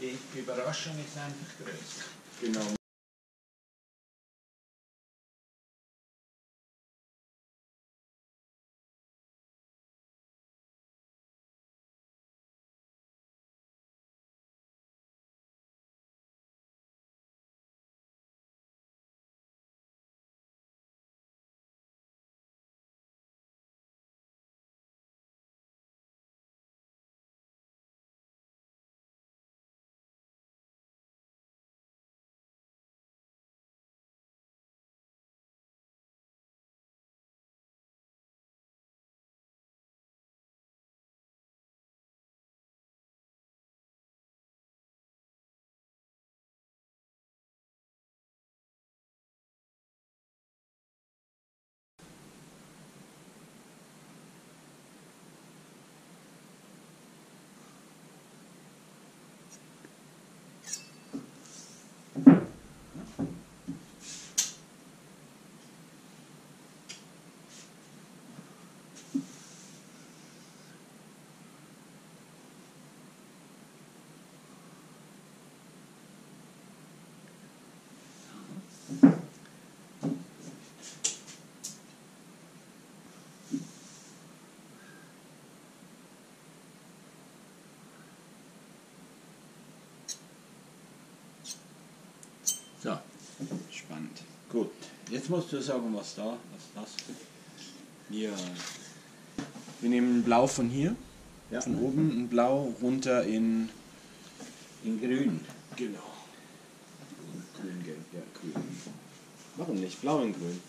Die Überraschung ist einfach größer. Genau. So, spannend. Gut, jetzt musst du sagen, was das. Ja. Wir nehmen Blau von hier, ja, von oben, und Blau runter in Grün. Genau. Grün, Gelb, ja, Grün. Warum nicht? Blau in Grün.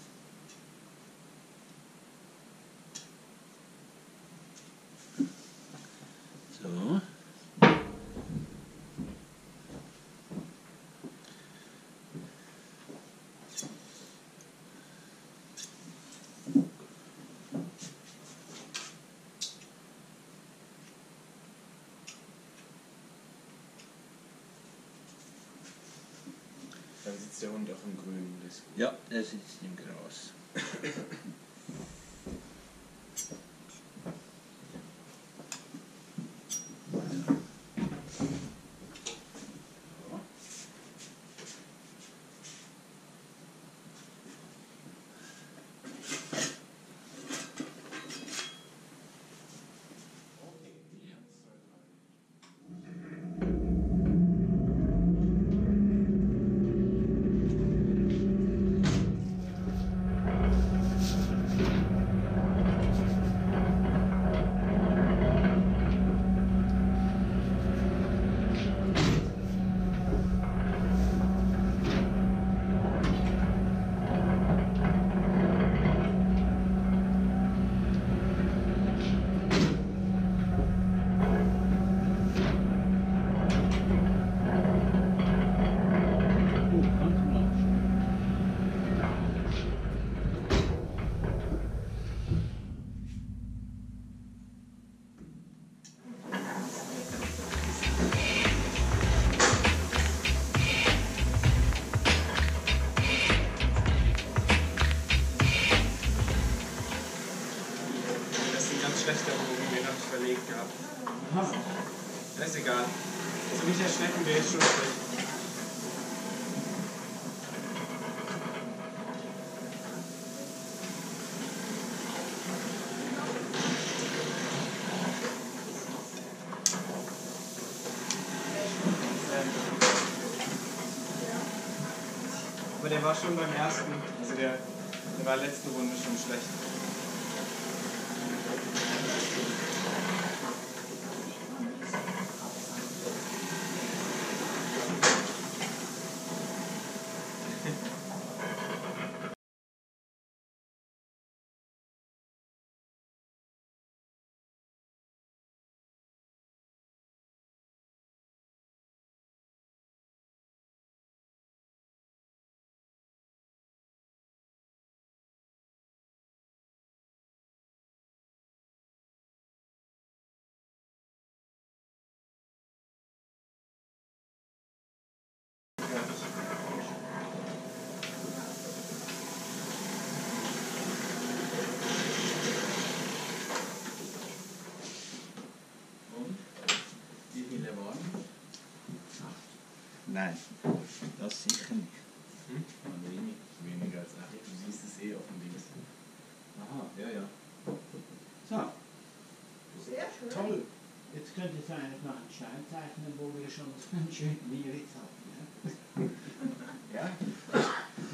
So. Dann sitzt der Hund auch im Grünen. Ja, er sitzt im Gras. Das ist egal. Also mich erschrecken wir jetzt schon schlecht. Aber der war schon beim ersten, also der war letzte Runde schon schlecht. Nein, das sicher nicht. Hm? Wenig. Weniger als 8. Du siehst es eh auf dem Dings. Aha, ja, ja. So. Sehr schön. Toll. Jetzt könnte ich eigentlich noch einen Stein zeichnen, wo wir schon so einen schönen Iris haben. Ja? Ja?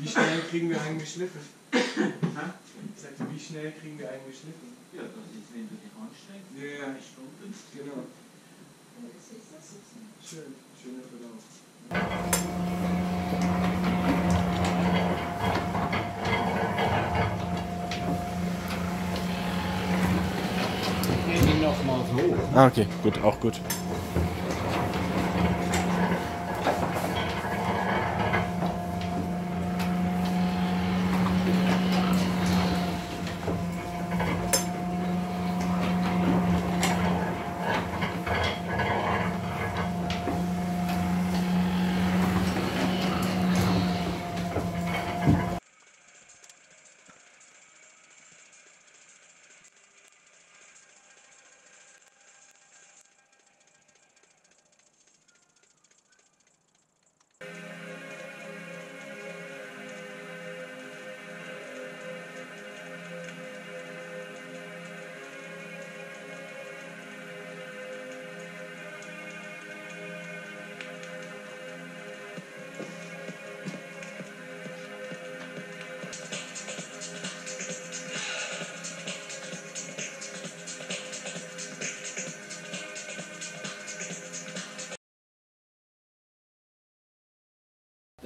Wie schnell kriegen wir einen geschliffen? Ha? Ich sagte, wie schnell kriegen wir einen geschliffen? Ja, das ist, wenn du dich anstrengst. Ja, ja. Stunden. Genau. Schön, schöner Verlauf. Nochmal so. Ah, okay, gut, auch gut.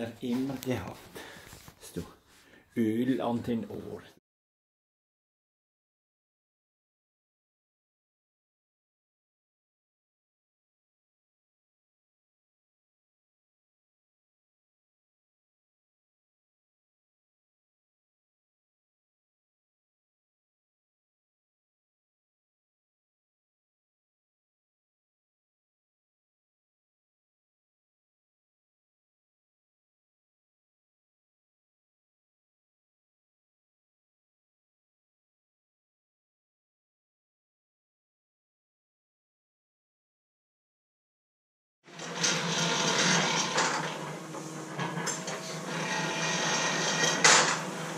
Der immer gehabt. Du, Öl an den Ohren.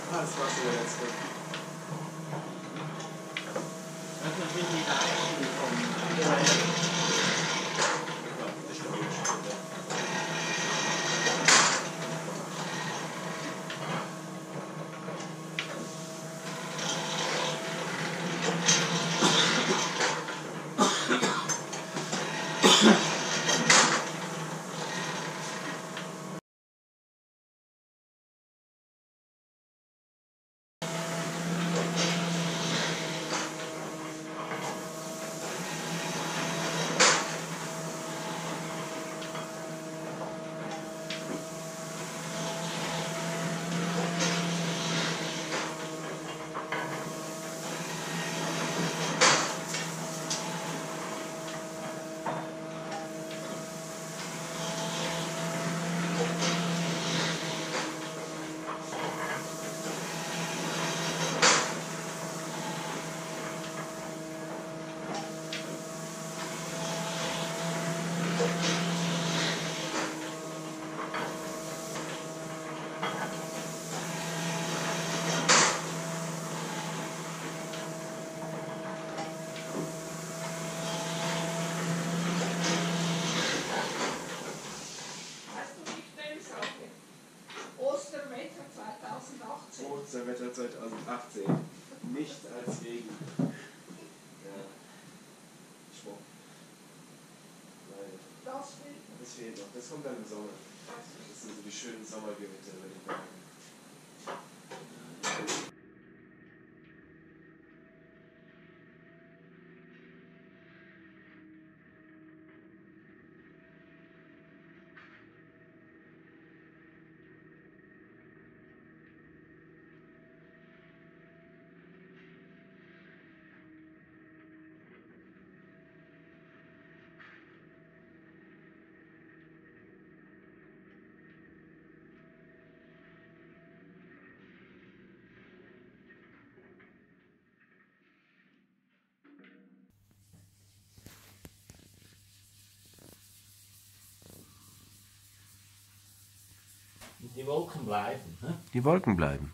Das war so der letzte. Das ist natürlich nicht nach Ecken gekommen. Ich glaube, das ist Osterwetter 2018. Nicht als Regen. Ja. Schwupp. Das fehlt noch. Das fehlt noch. Das kommt dann im Sommer. Das sind so die schönen Sommergewitter über den Bergen. Die Wolken bleiben. Ne? Die Wolken bleiben.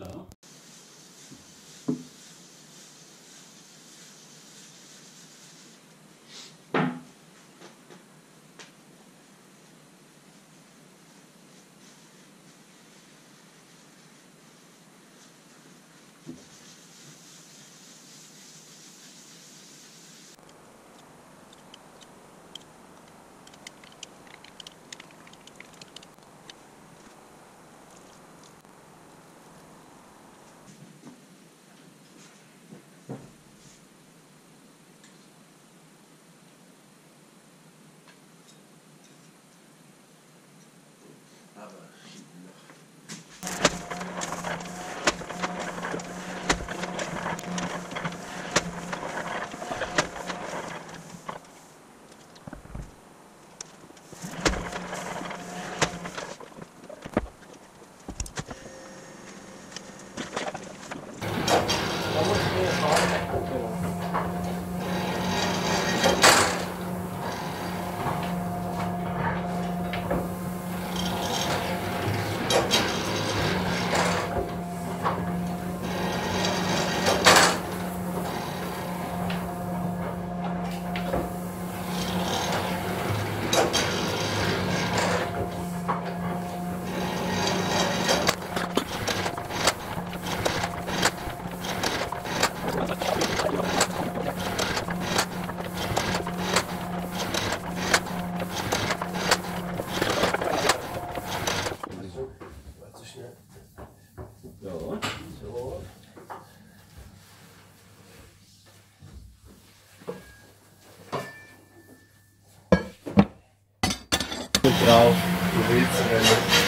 So. Drauf, du willst